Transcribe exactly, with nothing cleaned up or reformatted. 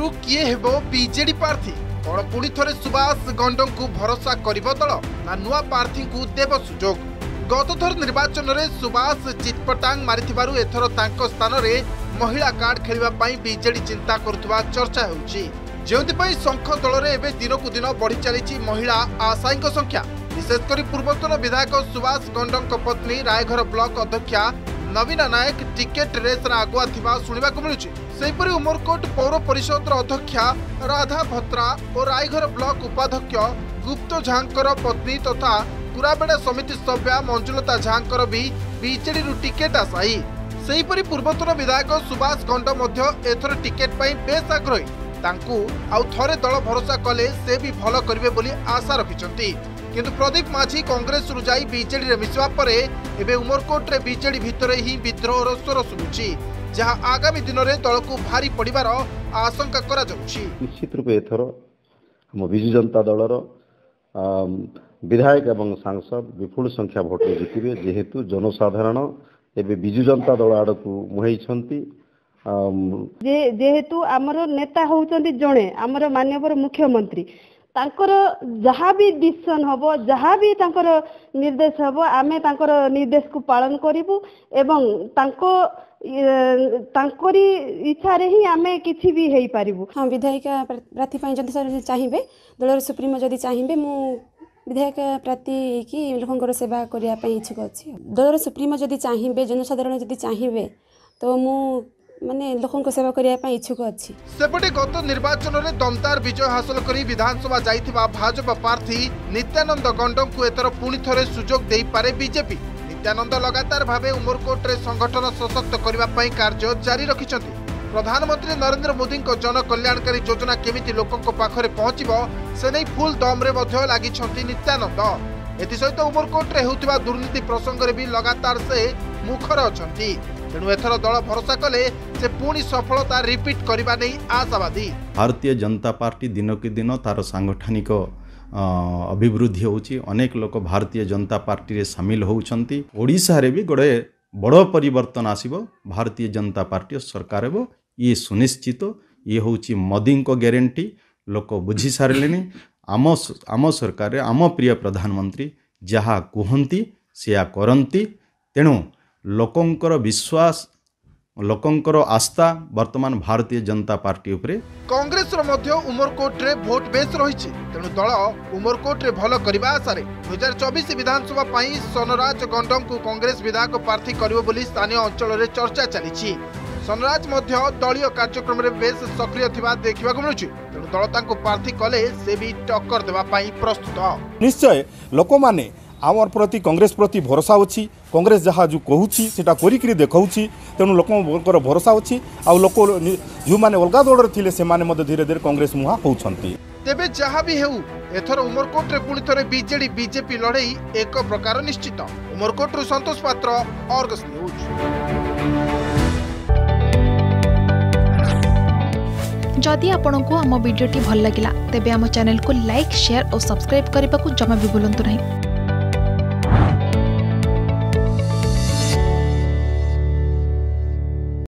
लिस्ट्रु किए हेबो बीजेडी प्रार्थी कौन पुणी थे सुभाष गंडों को भरोसा कर दल ना नुआ प्रार्थी को देव सुजोग। गत थर निर्वाचन में सुभाष चितपटांग मारिथिबारु एथर तांको स्थान रे महिला कार्ड खेलिबा पई बीजेडी चिंता करुवा चर्चा होउची। जेउथिपई संख दल रे एबे दिन कु दिन बढ़ी चली महिला आशायी संख्या। विशेषकर पूर्वतन विधायक सुभाष गंडों पत्नी रायघर ब्लॉक अध्यक्षा नवीना नायक टिकेट रेसर आगुआ शुणा मिलूपरि उमरकोट पौर परिषद अध्यक्षा राधा भत्रा और रायघर ब्लॉक उपाध्यक्ष गुप्त झांकर पत्नी तथा कुराबेड़ा समिति सभ्या मंजुलता झांकर भी बीजेडी टिकेट आशायी। से पूर्वतन विधायक सुभाष गंड एथर टिकेट पर बेस आग्रही। तांकू आउ थरे दल भरोसा कले से भी भल करिवे बोली आशा रखिछंती। किंतु प्रदीप माझी कांग्रेस रु जाई बीजेडी रे मिसवा परे एबे उमरकोट रे बीजेडी भितरे ही विद्रोहर स्वर सुबुची, जहां आगामी दिन रे दल को भारी पड़िबार आशंका करा जाउची। निश्चित रूपे एथरो हम बिजु जनता दलर विधायक एवं सांसद विपुल संख्या भोट जितिबे, जेहेतु जनसाधारण एबे बिजु जनता दल आड़ को मुहैछंती। जे जेहेतु हमरो नेता होउछंती जणे हमरो माननीय मुख्यमंत्री, तांकर जहाँ भी डिसिजन हम जहाँ भी तांकर निर्देश हम आम तांकर निर्देश को पालन करूँ एवं तांको तांकोरी इच्छा रे ही आम किसी भी हो पारू। हाँ, विधायिका प्रार्थी जन चाहिए दल सुप्रीमो जदि चाहिए मु विधायक प्रार्थी कि लोक सेवा करने इच्छुक अच्छी। दल सुप्रीमो जदि चाहिए जनसाधारण जदि चाहिए तो मु माने लोकों को सेवा करिया पई इच्छुक अछि। सेपटे गत निर्वाचन रे दमदार विजय हासिल करी विधानसभा जाइथिबा भाजपा प्रार्थी नित्यानंद गंडों को एतर पुणी थरे सुजोग देई पारे बीजेपी। नित्यानंद लगातार भावे उमरकोट रे संगठन सशक्त करिवा पई कार्य जारी रखिछथि। प्रधानमंत्री नरेंद्र मोदी को जन कल्याणकारी योजना केमिति लोकों को पाखरे पहुँचबो से नै फुल दम रे मध्य लागिछथि नित्यानंद। एति सहित उमरकोट रे होउथिबा दुर्नीति प्रसंग रे भी लगातार से मुखर अछंती। तेणु एथर दल भरोसा कले से पुणी सफलता रिपीट करने नहीं आशावादी। भारतीय जनता पार्टी दिन के दिन तार सांगठनिक अभिवृद्धि होची, अनेक लोक भारतीय जनता पार्टी रे सामिल होउछंती। ओडिसा रे भी गोटे बड़ परिवर्तन आसीबो भारतीय जनता पार्टी सरकार हेबो ये सुनिश्चित। ये होची मोदी को ग्यारंटी लोक बुझी सारे। आम आम सरकार आम प्रिय प्रधानमंत्री जहा कहती सेया करती। तेणु लोकंकर विश्वास लोकंकर आस्था वर्तमान भारतीय जनता पार्टी उपरे। कांग्रेस रो मध्य उमरकोट रे भोट बेस रही, तेणु दल उमरकोट रे भल करबा आशारे दो हज़ार चौबीस विधानसभा पई सनराज गंडों को कांग्रेस विधायक प्रार्थी करिवो बोली स्थानीय अंचल रे चर्चा चली। सनराज मध्य दलीय कार्यक्रम रे बेस सक्रिय थिबा देखिबा को मिलुछि। तेणु दल तांको प्रार्थी कले से भी टक्कर देबा पई प्रस्तुत। निश्चय लोक माने आमर प्रति कांग्रेस प्रति भरोसा अच्छी। कांग्रेस जहाँ जो कहूँ से करी देखा, तेणु लोक भरोसा अच्छी। आउ लोक जो मैंने अलग दौड़ थे से धीरे धीरे कांग्रेस मुहा होती। तेरे जहाँ भी हो एथर उमरकोट रे पुणी थे बीजेडी बीजेपी लड़ई एक प्रकार निश्चित। उमरकोट रु संतोष पात्र, आर्गस न्यूज। जदि आपंक आम भिड्टे भल लगा तेब आम चैनल को लाइक, शेयर और सब्सक्राइब करने को जमा भी बुलां नहीं।